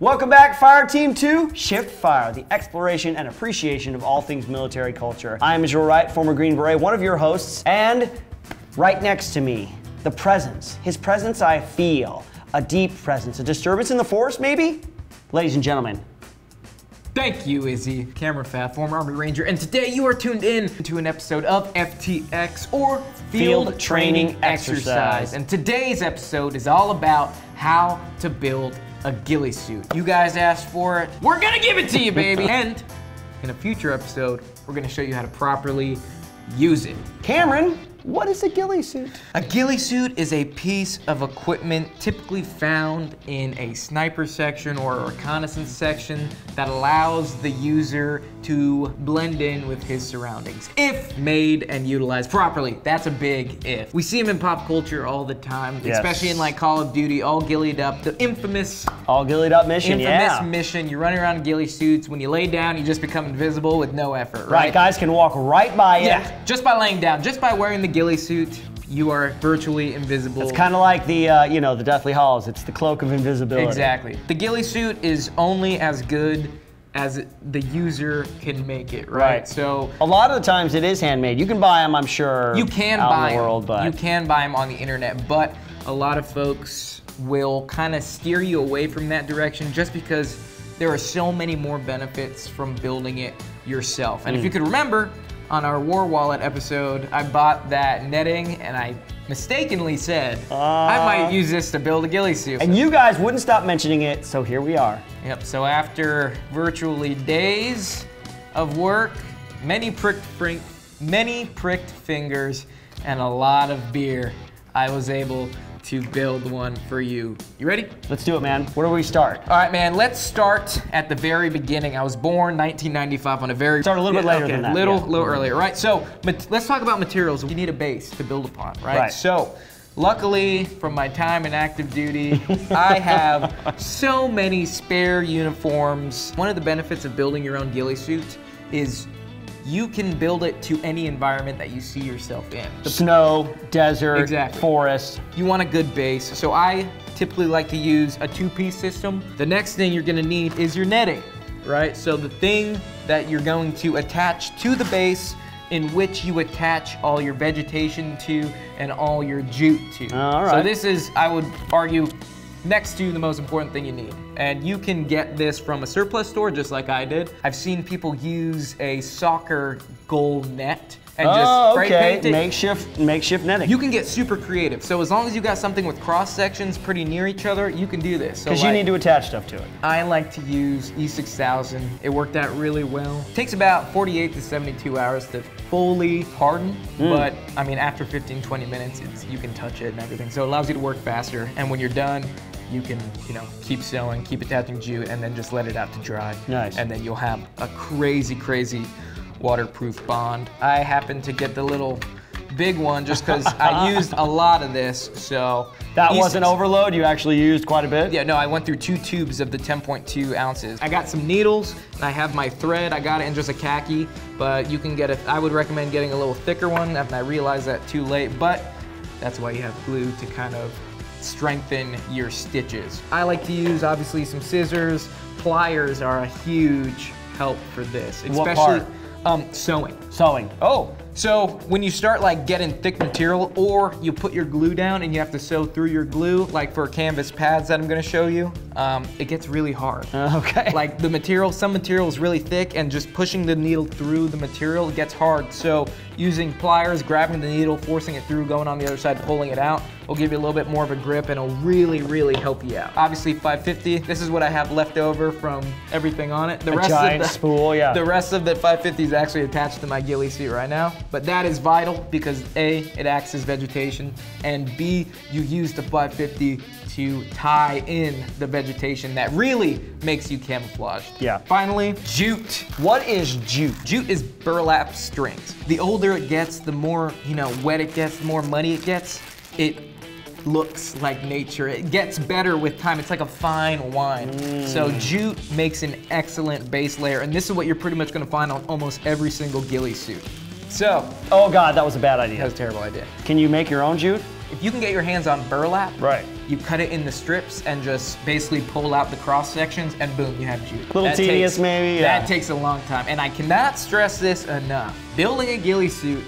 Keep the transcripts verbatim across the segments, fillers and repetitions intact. Welcome back, Fire Team to Shift Fire, the exploration and appreciation of all things military culture. I am Israel Wright, former Green Beret, one of your hosts, and right next to me, the presence. His presence I feel, a deep presence, a disturbance in the force maybe? Ladies and gentlemen. Thank you, Izzy. Cameron Fath, former Army Ranger, and today you are tuned in to an episode of F T X, or Field, Field Training, Training Exercise. Exercise. And today's episode is all about how to build a ghillie suit. You guys asked for it. We're gonna give it to you, baby. And in a future episode, we're gonna show you how to properly use it. Cameron, what is a ghillie suit? A ghillie suit is a piece of equipment typically found in a sniper section or a reconnaissance section that allows the user to blend in with his surroundings, if made and utilized properly. That's a big if. We see them in pop culture all the time, yes. Especially in like Call of Duty, all ghillied up, the infamous. All ghillied up mission, infamous yeah. Infamous mission, you're running around in ghillie suits. When you lay down, you just become invisible with no effort, right? Right, guys can walk right by it. Yeah, just by laying down, just by wearing the ghillie suit, you are virtually invisible. It's kind of like the, uh, you know, the Deathly Hallows. It's the cloak of invisibility. Exactly. The ghillie suit is only as good as the user can make it, right? Right. So a lot of the times it is handmade. You can buy them, I'm sure. You can out buy in the them. World, but you can buy them on the internet, but a lot of folks will kind of steer you away from that direction just because there are so many more benefits from building it yourself. And mm. if you could remember, on our War Wallet episode, I bought that netting and I mistakenly said, uh, I might use this to build a ghillie suit. And you guys wouldn't stop mentioning it, so here we are. Yep, so after virtually days of work, many pricked, many pricked fingers and a lot of beer, I was able to build one for you. You ready? Let's do it, man. Where do we start? All right, man, let's start at the very beginning. I was born nineteen ninety-five on a very- Start a little bit later okay, than that. Little, yeah. little earlier, right? So let's talk about materials. You need a base to build upon, right? Right. So luckily, from my time in active duty, I have so many spare uniforms. One of the benefits of building your own ghillie suit is you can build it to any environment that you see yourself in. The snow, desert, exactly. Forest. You want a good base. So I typically like to use a two-piece system. The next thing you're gonna need is your netting, right? So the thing that you're going to attach to the base in which you attach all your vegetation to and all your jute to. All right. So this is, I would argue, next to the most important thing you need. And you can get this from a surplus store, just like I did. I've seen people use a soccer goal net and oh, just spray okay. paint it. Makeshift, makeshift netting. You can get super creative. So as long as you got something with cross sections pretty near each other, you can do this. Because so like, you need to attach stuff to it. I like to use E six thousand. It worked out really well. It takes about forty-eight to seventy-two hours to fully harden, mm. but I mean, after fifteen, twenty minutes, it's, you can touch it and everything. So it allows you to work faster. And when you're done, you can, you know, keep sewing, keep attaching jute, and then just let it out to dry. Nice. And then you'll have a crazy, crazy waterproof bond. I happen to get the little big one just because I used a lot of this, so. That wasn't overload, you actually used quite a bit? Yeah, no, I went through two tubes of the ten point two ounces. I got some needles, and I have my thread. I got it in just a khaki, but you can get a, I would recommend getting a little thicker one, and I realized that too late, but that's why you have glue to kind of strengthen your stitches. I like to use obviously some scissors. Pliers are a huge help for this, especially what part? Um, sewing. Sewing. Oh, so when you start like getting thick material, or you put your glue down and you have to sew through your glue, like for canvas pads that I'm going to show you, um, it gets really hard. Uh, okay. Like the material, some material is really thick, and just pushing the needle through the material gets hard. So using pliers, grabbing the needle, forcing it through, going on the other side, pulling it out, will give you a little bit more of a grip, and it'll really, really help you out. Obviously, five fifty. This is what I have left over from everything on it. The a rest giant of the, spool, yeah. The rest of the five fifty is actually attached to my ghillie suit right now. But that is vital because A, it acts as vegetation, and B, you use the five fifty to tie in the vegetation that really makes you camouflaged. Yeah. Finally, jute. What is jute? Jute is burlap strings. The older it gets, the more, you know, wet it gets, the more muddy it gets. It looks like nature. It gets better with time. It's like a fine wine. Mm. So jute makes an excellent base layer, and this is what you're pretty much gonna find on almost every single ghillie suit. So. Oh God, that was a bad idea. That was a terrible idea. Can you make your own jute? If you can get your hands on burlap, right, you cut it in the strips and just basically pull out the cross sections, and boom, you have jute. A little that tedious takes, maybe. Yeah. That takes a long time, and I cannot stress this enough. Building a ghillie suit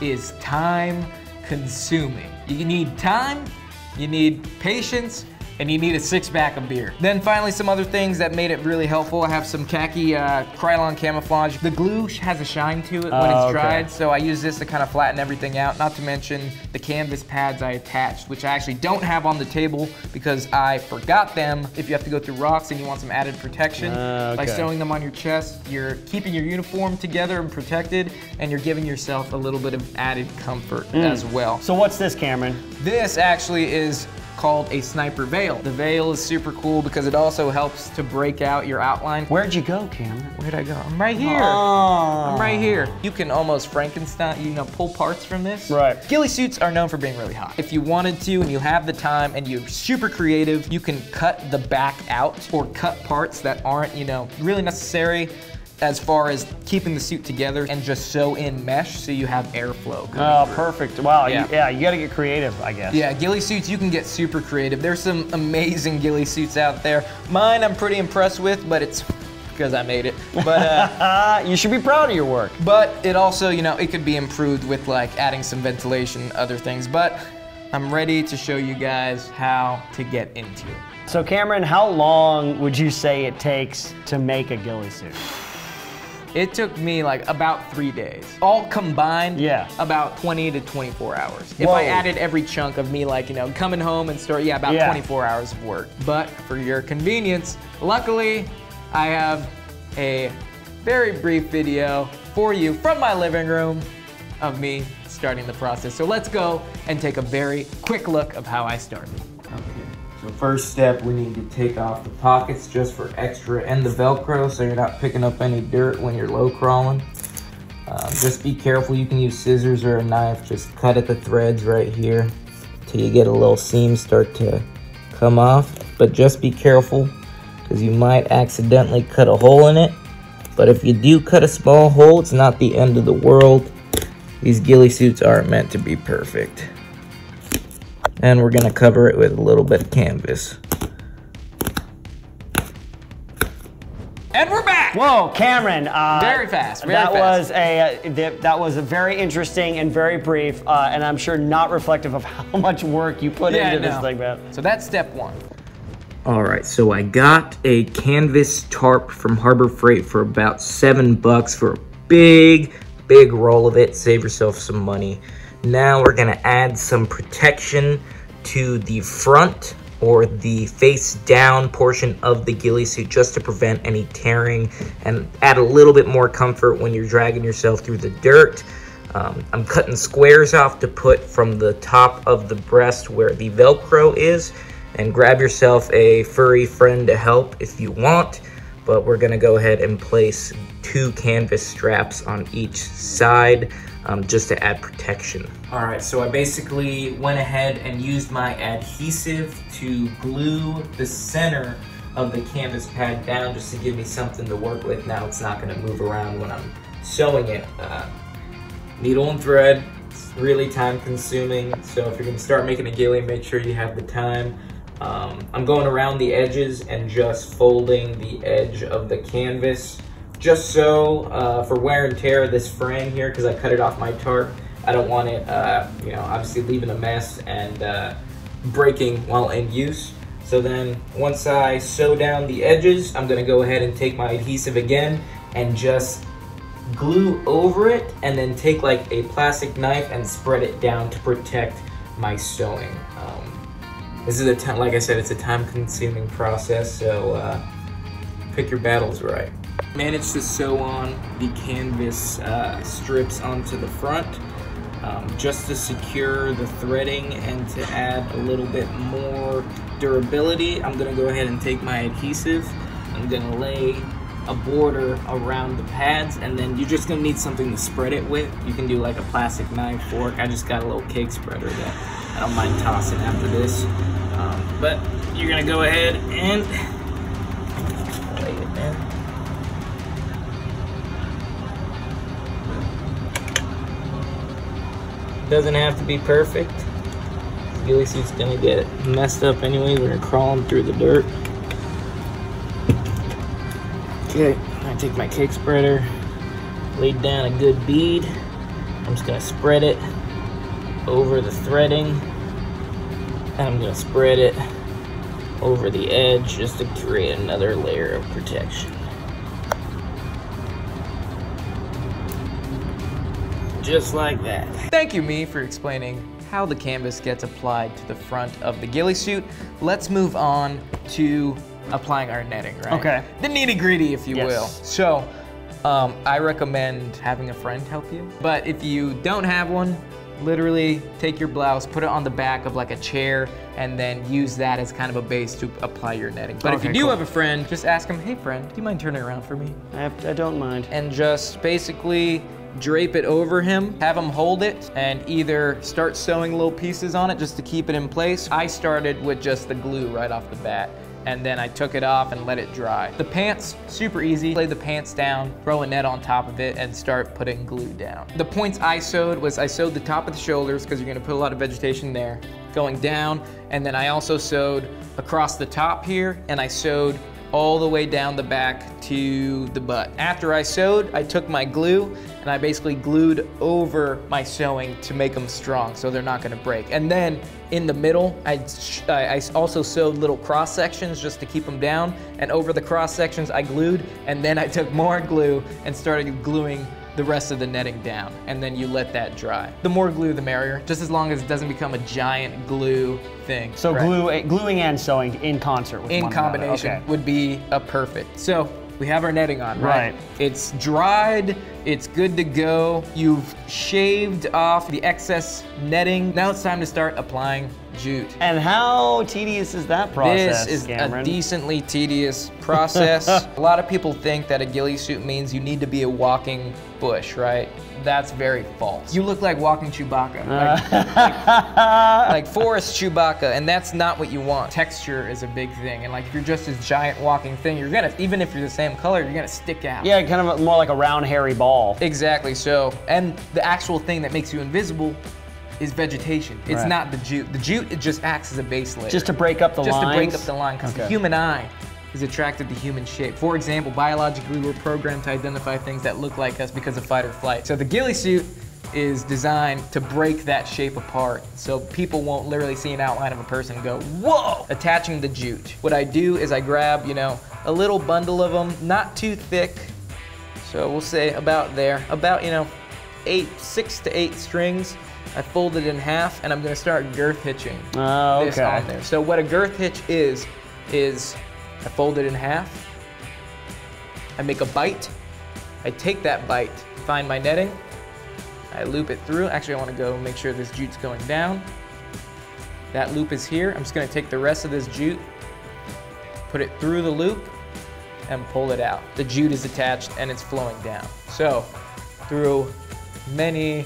is time consuming. You need time, you need patience, and you need a six pack of beer. Then finally, some other things that made it really helpful. I have some khaki uh, Krylon camouflage. The glue has a shine to it when uh, it's dried, okay. So I use this to kind of flatten everything out, not to mention the canvas pads I attached, which I actually don't have on the table because I forgot them. If you have to go through rocks and you want some added protection, uh, okay. by sewing them on your chest, you're keeping your uniform together and protected, and you're giving yourself a little bit of added comfort mm. as well. So what's this, Cameron? This actually is called a sniper veil. The veil is super cool because it also helps to break out your outline. Where'd you go, Cameron? Where'd I go? I'm right here. Aww. I'm right here. You can almost Frankenstein, you know, pull parts from this. Right. Ghillie suits are known for being really hot. If you wanted to and you have the time and you're super creative, you can cut the back out or cut parts that aren't, you know, really necessary as far as keeping the suit together, and just sew in mesh so you have airflow. Oh, through. Perfect. Wow, yeah. You, yeah, you gotta get creative, I guess. Yeah, ghillie suits, you can get super creative. There's some amazing ghillie suits out there. Mine I'm pretty impressed with, but it's because I made it. But uh, you should be proud of your work. But it also, you know, it could be improved with like adding some ventilation, other things. But I'm ready to show you guys how to get into it. So Cameron, how long would you say it takes to make a ghillie suit? It took me like about three days. All combined, yeah. about twenty to twenty-four hours. Whoa. If I added every chunk of me like, you know, coming home and start, yeah, about yeah. twenty-four hours of work. But for your convenience, luckily, I have a very brief video for you from my living room of me starting the process. So let's go and take a very quick look of how I started. So first step, we need to take off the pockets just for extra, and the Velcro so you're not picking up any dirt when you're low crawling. Um, just be careful, you can use scissors or a knife, just cut at the threads right here till you get a little seam start to come off. But just be careful because you might accidentally cut a hole in it. But if you do cut a small hole, it's not the end of the world. These ghillie suits aren't meant to be perfect. And we're gonna cover it with a little bit of canvas. And we're back! Whoa, Cameron. Uh, very fast, very that fast. Was a, uh, that was a very interesting and very brief, uh, and I'm sure not reflective of how much work you put yeah, into no. this thing, man. So that's step one. All right, so I got a canvas tarp from Harbor Freight for about seven bucks for a big, big roll of it. Save yourself some money. Now we're gonna add some protection to the front or the face down portion of the ghillie suit just to prevent any tearing and add a little bit more comfort when you're dragging yourself through the dirt. Um, I'm cutting squares off to put from the top of the breast where the Velcro is, and grab yourself a furry friend to help if you want, but we're gonna go ahead and place two canvas straps on each side. Um, just to add protection. All right, so I basically went ahead and used my adhesive to glue the center of the canvas pad down just to give me something to work with. Now it's not gonna move around when I'm sewing it. Uh, needle and thread, it's really time consuming. So if you're gonna start making a ghillie, make sure you have the time. Um, I'm going around the edges and just folding the edge of the canvas. Just so, uh, for wear and tear of this frame here, because I cut it off my tarp, I don't want it, uh, you know, obviously leaving a mess and uh, breaking while in use. So then, once I sew down the edges, I'm gonna go ahead and take my adhesive again and just glue over it, and then take like a plastic knife and spread it down to protect my sewing. Um, this is a time, like I said, it's a time-consuming process, so uh, pick your battles right. Managed to sew on the canvas uh, strips onto the front um, just to secure the threading and to add a little bit more durability. I'm gonna go ahead and take my adhesive. I'm gonna lay a border around the pads, and then you're just gonna need something to spread it with. You can do like a plastic knife, fork. I just got a little cake spreader that I don't mind tossing after this. Um, but you're gonna go ahead and lay it in. Doesn't have to be perfect. Ghillie Suit's gonna get messed up anyways. We're gonna crawl him through the dirt. Okay, I'm gonna take my cake spreader, lay down a good bead. I'm just gonna spread it over the threading, and I'm gonna spread it over the edge just to create another layer of protection. Just like that. Thank you, Mee, for explaining how the canvas gets applied to the front of the ghillie suit. Let's move on to applying our netting, right? Okay. The nitty gritty, if you yes. will. So, um, I recommend having a friend help you. But if you don't have one, literally take your blouse, put it on the back of like a chair, and then use that as kind of a base to apply your netting. But okay, if you do cool. have a friend, just ask them, hey friend, do you mind turning around for me? I, have, I don't mind. And just basically drape it over him, have him hold it, and either start sewing little pieces on it just to keep it in place. I started with just the glue right off the bat, and then I took it off and let it dry. The pants, super easy. Lay the pants down, throw a net on top of it, and start putting glue down. The points I sewed was I sewed the top of the shoulders because you're gonna put a lot of vegetation there, going down, and then I also sewed across the top here, and I sewed all the way down the back to the butt. After I sewed, I took my glue and I basically glued over my sewing to make them strong so they're not gonna break. And then in the middle, I, I also sewed little cross sections just to keep them down, and over the cross sections I glued, and then I took more glue and started gluing the rest of the netting down, and then you let that dry. The more glue, the merrier, just as long as it doesn't become a giant glue thing. So right? glue, gluing and sewing in concert with in one another. In combination okay. would be a perfect. So we have our netting on, right? right? It's dried, it's good to go. You've shaved off the excess netting. Now it's time to start applying jute. And how tedious is that process, This is Cameron? A decently tedious process. A lot of people think that a ghillie suit means you need to be a walking bush, right? That's very false. You look like walking Chewbacca. Like, like, like forest Chewbacca, and that's not what you want. Texture is a big thing, and like if you're just this giant walking thing, you're gonna, even if you're the same color, you're gonna stick out. Yeah, kind of more like a round hairy ball. Exactly, so, and the actual thing that makes you invisible is vegetation. It's right. not the jute. The jute, it just acts as a base layer. Just to break up the line. Just lines? to break up the line, because okay. the human eye is attracted to human shape. For example, biologically we're programmed to identify things that look like us because of fight or flight. So the ghillie suit is designed to break that shape apart so people won't literally see an outline of a person and go, whoa! Attaching the jute. What I do is I grab, you know, a little bundle of them, not too thick. So we'll say about there, about, you know, eight, six to eight strings. I fold it in half, and I'm gonna start girth hitching oh, okay. this on there. So what a girth hitch is, is I fold it in half, I make a bite, I take that bite, find my netting, I loop it through. Actually, I wanna go make sure this jute's going down. That loop is here. I'm just gonna take the rest of this jute, put it through the loop, and pull it out. The jute is attached, and it's flowing down. So, through many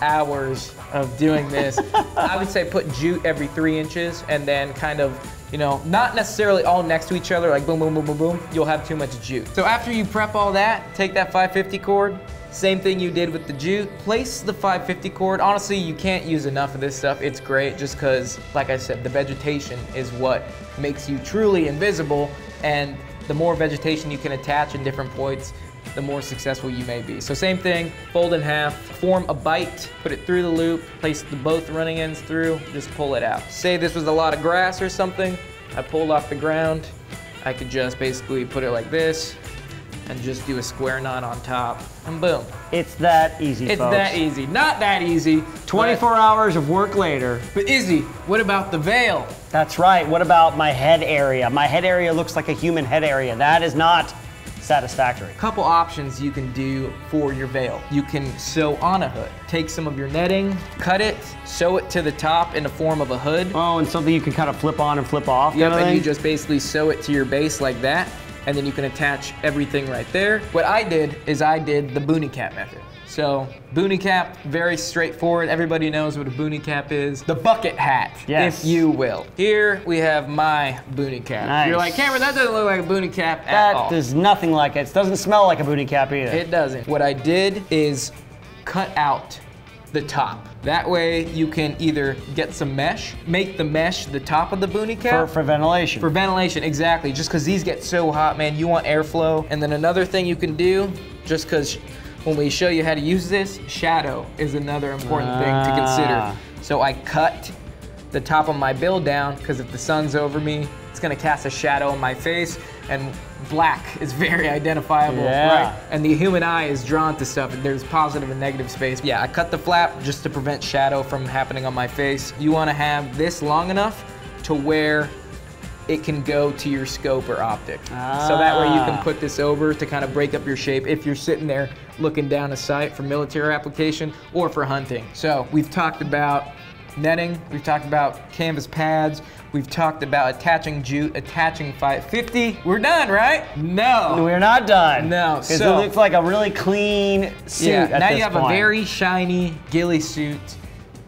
hours of doing this, I would say put jute every three inches and then kind of, you know, not necessarily all next to each other, like boom, boom, boom, boom, boom, you'll have too much jute. So after you prep all that, take that five fifty cord, same thing you did with the jute, place the five fifty cord. Honestly, you can't use enough of this stuff. It's great just because, like I said, the vegetation is what makes you truly invisible, and the more vegetation you can attach in different points, the more successful you may be. So same thing, fold in half, form a bite, put it through the loop, place the both running ends through, just pull it out. Say this was a lot of grass or something, I pulled off the ground, I could just basically put it like this and just do a square knot on top, and boom. It's that easy, It's folks. that easy, not that easy. twenty-four hours of work later. But Izzy, what about the veil? That's right, what about my head area? My head area looks like a human head area. That is not satisfactory. Couple options you can do for your veil. You can sew on a hood. Take some of your netting, cut it, sew it to the top in the form of a hood. Oh, and something you can kind of flip on and flip off. Yep, and you just basically sew it to your base like that, and then you can attach everything right there. What I did is I did the boonie cap method. So boonie cap, very straightforward. Everybody knows what a boonie cap is. The bucket hat, yes. if you will. Here we have my boonie cap. Nice. You're like, Cameron, that doesn't look like a boonie cap at that all. That does nothing like it. It doesn't smell like a boonie cap either. It doesn't. What I did is cut out the top. That way you can either get some mesh, make the mesh the top of the boonie cap. For, for ventilation. For ventilation, exactly. Just because these get so hot, man, you want airflow. And then another thing you can do, just because when we show you how to use this, shadow is another important ah. thing to consider. So I cut the top of my build down, because if the sun's over me, it's gonna cast a shadow on my face, and black is very identifiable, yeah. right? And the human eye is drawn to stuff, and there's positive and negative space. Yeah, I cut the flap just to prevent shadow from happening on my face. You wanna have this long enough to where it can go to your scope or optic. Ah. So that way you can put this over to kind of break up your shape if you're sitting there looking down a sight for military application or for hunting. So we've talked about netting, we've talked about canvas pads, we've talked about attaching jute, attaching five fifty. We're done, right? No. We're not done. No. Because so, it looks like a really clean suit yeah, at this point. Now you have point. a very shiny ghillie suit,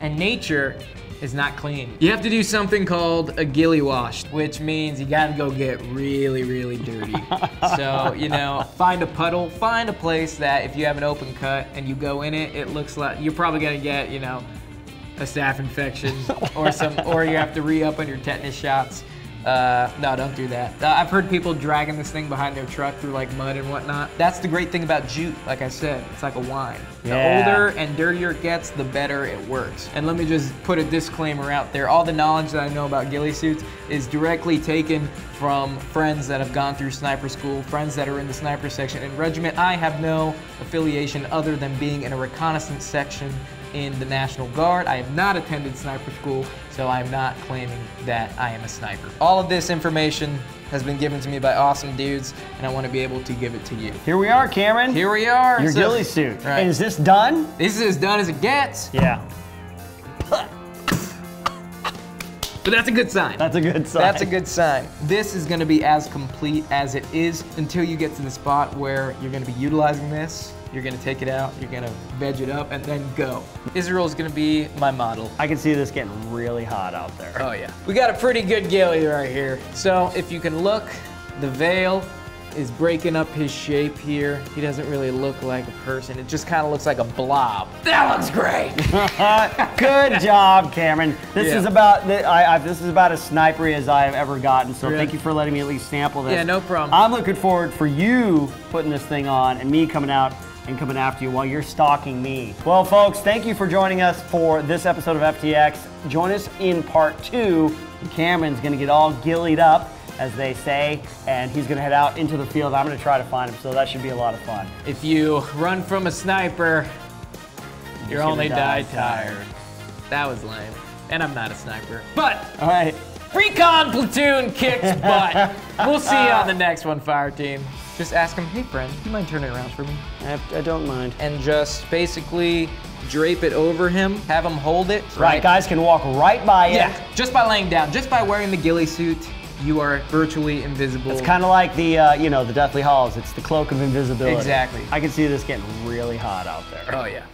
and nature is not clean. You have to do something called a ghillie wash, which means you gotta go get really, really dirty. So, you know, find a puddle, find a place that if you have an open cut and you go in it, it looks like you're probably gonna get, you know, a staph infection, or some, or you have to re-up on your tetanus shots. Uh, no, don't do that. Uh, I've heard people dragging this thing behind their truck through like mud and whatnot. That's the great thing about jute. Like I said, it's like a wine. Yeah. The older and dirtier it gets, the better it works. And let me just put a disclaimer out there. All the knowledge that I know about ghillie suits is directly taken from friends that have gone through sniper school, friends that are in the sniper section and regiment. I have no affiliation other than being in a reconnaissance section in the National Guard. I have not attended sniper school, so I'm not claiming that I am a sniper. All of this information has been given to me by awesome dudes, and I want to be able to give it to you. Here we are, Cameron. Here we are. Your so, ghillie suit. Right. And is this done? This is as done as it gets. Yeah. But that's a good sign. That's a good sign. That's a good sign. This is gonna be as complete as it is until you get to the spot where you're gonna be utilizing this, you're gonna take it out, you're gonna veg it up, and then go. Israel's gonna be my model. I can see this getting really hot out there. Oh yeah. We got a pretty good ghillie right here. So if you can look, the veil is breaking up his shape here. He doesn't really look like a person. It just kind of looks like a blob. That looks great. Good job, Cameron. This yeah. is about the, I, I, this is about as snipery as I have ever gotten. So really? Thank you for letting me at least sample this. Yeah, no problem. I'm looking forward for you putting this thing on and me coming out and coming after you while you're stalking me. Well, folks, thank you for joining us for this episode of F T X. Join us in part two. Cameron's gonna get all ghillied up, as they say, and he's gonna head out into the field. I'm gonna try to find him, so that should be a lot of fun. If you run from a sniper, you're only die tired. That was lame, and I'm not a sniper. But, all right. Recon platoon kicks butt. We'll see you on the next one, fire team. Just ask him, hey friend, do you mind turning around for me? I, I don't mind. And just basically drape it over him, have him hold it. Right, right. Guys can walk right by it. Yeah, just by laying down, just by wearing the ghillie suit, you are virtually invisible. It's kind of like the, uh, you know, the Deathly Hallows. It's the cloak of invisibility. Exactly. I can see this getting really hot out there. Oh, yeah.